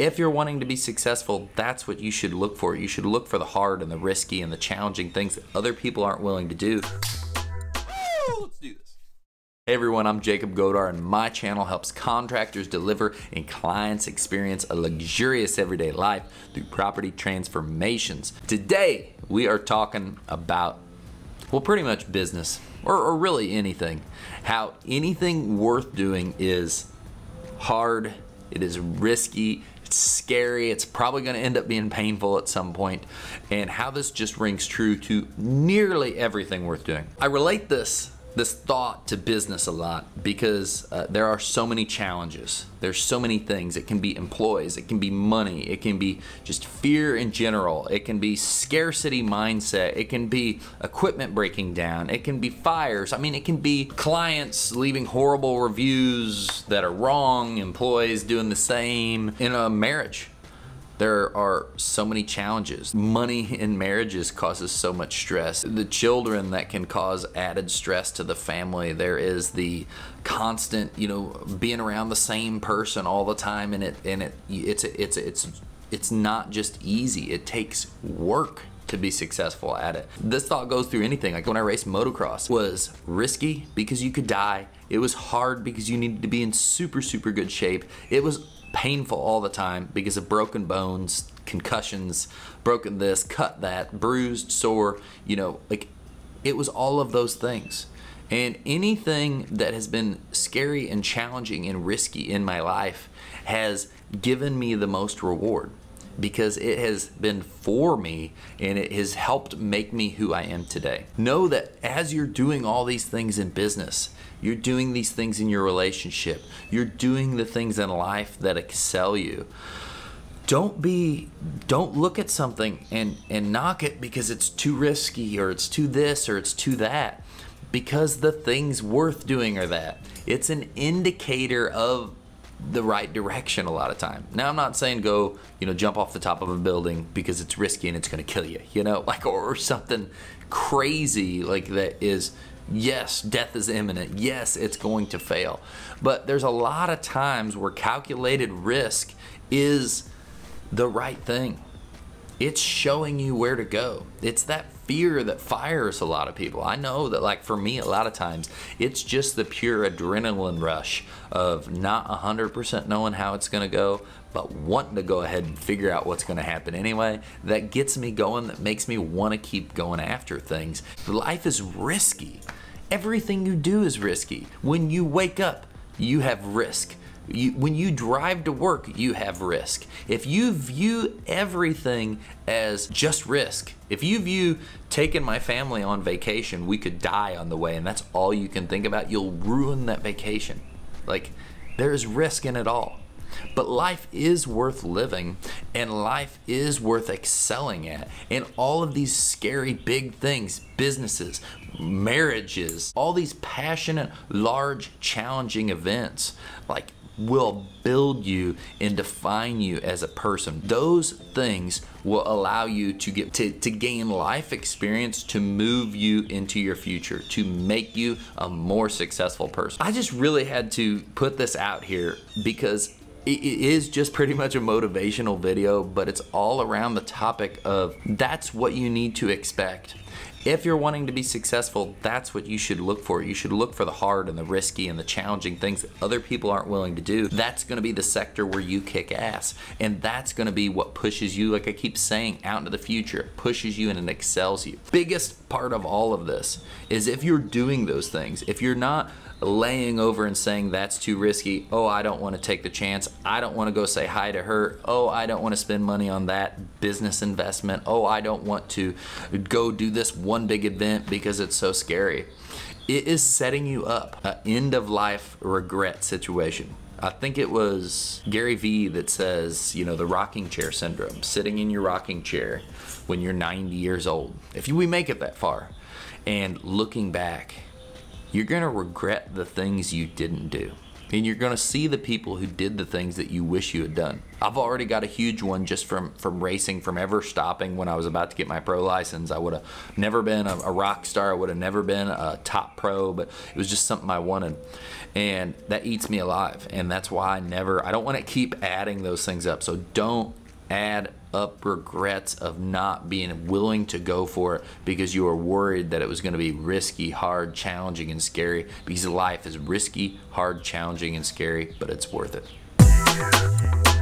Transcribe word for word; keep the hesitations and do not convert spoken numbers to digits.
If you're wanting to be successful, that's what you should look for. You should look for the hard and the risky and the challenging things that other people aren't willing to do. Let's do this. Hey everyone, I'm Jacob Godar, and my channel helps contractors deliver and clients experience a luxurious everyday life through property transformations. Today, we are talking about, well, pretty much business, or, or really anything. How anything worth doing is hard, it is risky, it's scary, it's probably gonna end up being painful at some point, and how this just rings true to nearly everything worth doing. I relate this, this thought to business a lot because uh, there are so many challenges. There's so many things. It can be employees, it can be money, it can be just fear in general, it can be scarcity mindset, it can be equipment breaking down, it can be fires. I mean, it can be clients leaving horrible reviews that are wrong, employees doing the same. In a marriage, there are so many challenges. Money in marriages causes so much stress. The children, that can cause added stress to the family. There is the constant, you know, being around the same person all the time, and it and it it's it's it's it's not just easy. It takes work to be successful at it. This thought goes through anything. Like when I raced motocross, it was risky because you could die. It was hard because you needed to be in super super good shape. It was painful all the time because of broken bones, concussions, broken this, cut that, bruised, sore, you know, like it was all of those things. And anything that has been scary and challenging and risky in my life has given me the most reward because it has been for me and it has helped make me who I am today. Know that as you're doing all these things in business, you're doing these things in your relationship, you're doing the things in life that excel you. Don't be, don't look at something and, and knock it because it's too risky or it's too this or it's too that, because the things worth doing are that. It's an indicator of the right direction a lot of time. Now, I'm not saying go, you know, jump off the top of a building because it's risky and it's gonna kill you, you know, like, or something crazy like that is, yes, death is imminent. Yes, it's going to fail. But there's a lot of times where calculated risk is the right thing. It's showing you where to go. It's that fear that fires a lot of people. I know that, like, for me, a lot of times, it's just the pure adrenaline rush of not one hundred percent knowing how it's gonna go, but wanting to go ahead and figure out what's gonna happen anyway. That gets me going, that makes me wanna keep going after things. Life is risky. Everything you do is risky. When you wake up, you have risk. You, when you drive to work, you have risk. If you view everything as just risk, if you view taking my family on vacation, we could die on the way, and that's all you can think about, you'll ruin that vacation. Like, there is risk in it all. But life is worth living, and life is worth excelling at. And all of these scary big things, businesses, marriages, all these passionate, large, challenging events, like, will build you and define you as a person. Those things will allow you to get to, to gain life experience, to move you into your future, to make you a more successful person. I just really had to put this out here because it is just pretty much a motivational video, but it's all around the topic of that's what you need to expect. If you're wanting to be successful, that's what you should look for. You should look for the hard and the risky and the challenging things that other people aren't willing to do. That's gonna be the sector where you kick ass. And that's gonna be what pushes you, like I keep saying, out into the future. It pushes you and it excels you. Biggest part of all of this is if you're doing those things, if you're not laying over and saying that's too risky, oh, I don't wanna take the chance, I don't wanna go say hi to her, oh, I don't wanna spend money on that business investment, oh, I don't want to go do this one one big event because it's so scary. It is setting you up an end of life regret situation. I think it was Gary Vee that says, you know, the rocking chair syndrome, sitting in your rocking chair when you're ninety years old. If we make it that far and looking back, you're gonna regret the things you didn't do. and you're gonna see the people who did the things that you wish you had done. I've already got a huge one just from, from racing, from ever stopping when I was about to get my pro license. I would have never been a, a rock star. I would have never been a top pro, but it was just something I wanted. And that eats me alive. And that's why I never, I don't wanna keep adding those things up. So don't add up regrets of not being willing to go for it because you were worried that it was going to be risky, hard, challenging, and scary, because life is risky, hard, challenging, and scary, but it's worth it.